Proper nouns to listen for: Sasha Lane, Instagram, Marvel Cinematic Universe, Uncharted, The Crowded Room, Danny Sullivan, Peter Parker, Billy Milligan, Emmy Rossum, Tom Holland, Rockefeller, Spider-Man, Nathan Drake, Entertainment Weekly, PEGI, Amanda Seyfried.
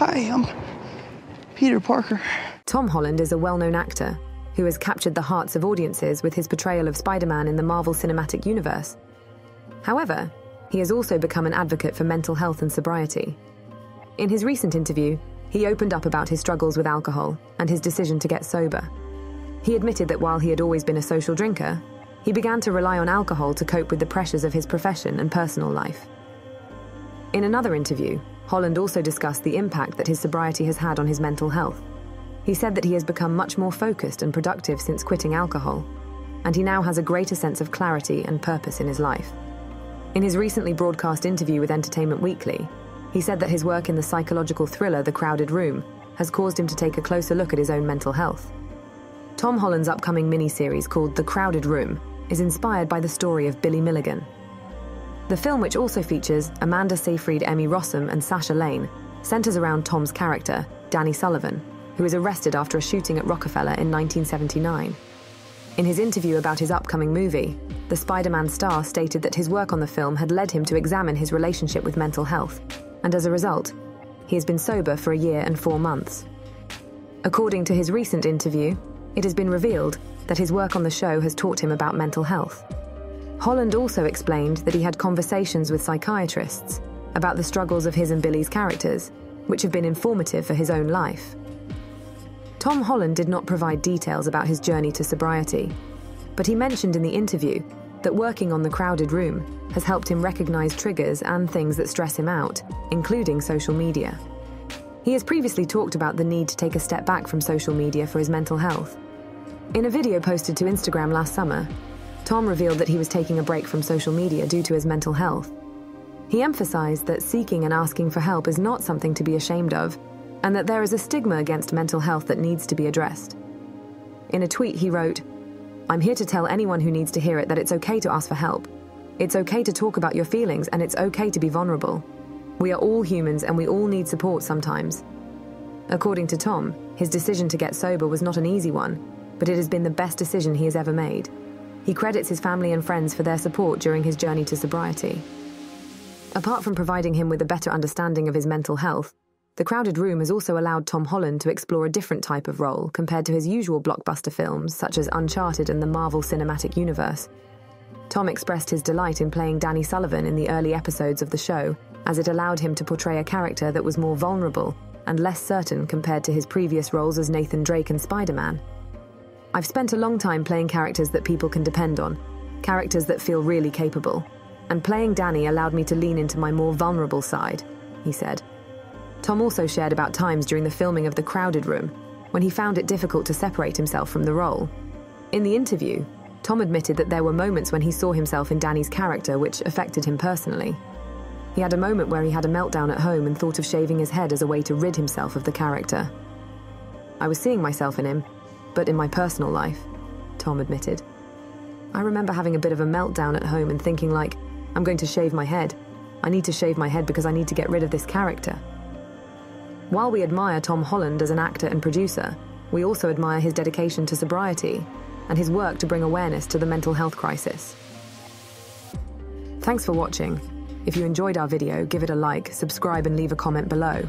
Hi, I'm Peter Parker. Tom Holland is a well-known actor who has captured the hearts of audiences with his portrayal of Spider-Man in the Marvel Cinematic Universe. However, he has also become an advocate for mental health and sobriety. In his recent interview, he opened up about his struggles with alcohol and his decision to get sober. He admitted that while he had always been a social drinker, he began to rely on alcohol to cope with the pressures of his profession and personal life. In another interview, Holland also discussed the impact that his sobriety has had on his mental health. He said that he has become much more focused and productive since quitting alcohol, and he now has a greater sense of clarity and purpose in his life. In his recently broadcast interview with Entertainment Weekly, he said that his work in the psychological thriller The Crowded Room has caused him to take a closer look at his own mental health. Tom Holland's upcoming miniseries called The Crowded Room is inspired by the story of Billy Milligan. The film, which also features Amanda Seyfried, Emmy Rossum, and Sasha Lane, centers around Tom's character, Danny Sullivan, who was arrested after a shooting at Rockefeller in 1979. In his interview about his upcoming movie, the Spider-Man star stated that his work on the film had led him to examine his relationship with mental health, and as a result, he has been sober for a year and 4 months. According to his recent interview, it has been revealed that his work on the show has taught him about mental health. Holland also explained that he had conversations with psychiatrists about the struggles of his and Billy's characters, which have been informative for his own life. Tom Holland did not provide details about his journey to sobriety, but he mentioned in the interview that working on The Crowded Room has helped him recognize triggers and things that stress him out, including social media. He has previously talked about the need to take a step back from social media for his mental health. In a video posted to Instagram last summer, Tom revealed that he was taking a break from social media due to his mental health. He emphasized that seeking and asking for help is not something to be ashamed of, and that there is a stigma against mental health that needs to be addressed. In a tweet, he wrote, "I'm here to tell anyone who needs to hear it that it's okay to ask for help. It's okay to talk about your feelings, and it's okay to be vulnerable. We are all humans and we all need support sometimes." According to Tom, his decision to get sober was not an easy one, but it has been the best decision he has ever made. He credits his family and friends for their support during his journey to sobriety. Apart from providing him with a better understanding of his mental health, The Crowded Room has also allowed Tom Holland to explore a different type of role compared to his usual blockbuster films such as Uncharted and the Marvel Cinematic Universe. Tom expressed his delight in playing Danny Sullivan in the early episodes of the show, as it allowed him to portray a character that was more vulnerable and less certain compared to his previous roles as Nathan Drake and Spider-Man. "I've spent a long time playing characters that people can depend on, characters that feel really capable, and playing Danny allowed me to lean into my more vulnerable side," he said. Tom also shared about times during the filming of The Crowded Room when he found it difficult to separate himself from the role. In the interview, Tom admitted that there were moments when he saw himself in Danny's character which affected him personally. He had a moment where he had a meltdown at home and thought of shaving his head as a way to rid himself of the character. "I was seeing myself in him, but in my personal life," Tom admitted. "I remember having a bit of a meltdown at home and thinking like, I'm going to shave my head. I need to shave my head because I need to get rid of this character." While we admire Tom Holland as an actor and producer, we also admire his dedication to sobriety and his work to bring awareness to the mental health crisis. Thanks for watching. If you enjoyed our video, give it a like, subscribe, and leave a comment below.